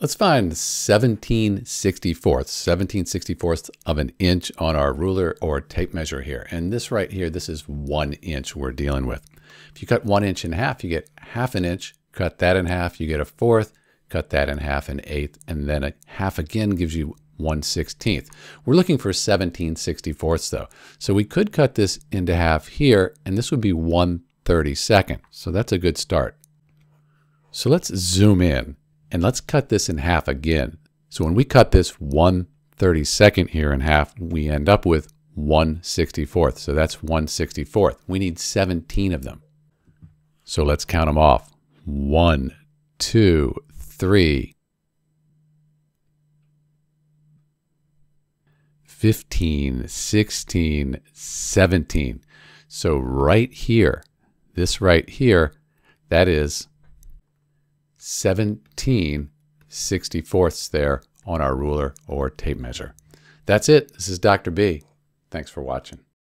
Let's find 17 sixty-fourths of an inch on our ruler or tape measure here. And this right here, this is 1 inch we're dealing with. If you cut 1 inch in half, you get half an inch. Cut that in half, you get a fourth. Cut that in half, an eighth. And then a half again gives you 1/16. We're looking for 17 sixty-fourths though. So we could cut this into half here, and this would be 1/32. So that's a good start. So let's zoom in. And let's cut this in half again. So when we cut this 1/32 here in half, we end up with 1/64. So that's 1/64. We need 17 of them. So let's count them off. 1, 2, 3. 15, 16, 17. So right here, this right here, that is 17 sixty-fourths there on our ruler or tape measure. That's it. This is Dr. B. Thanks for watching.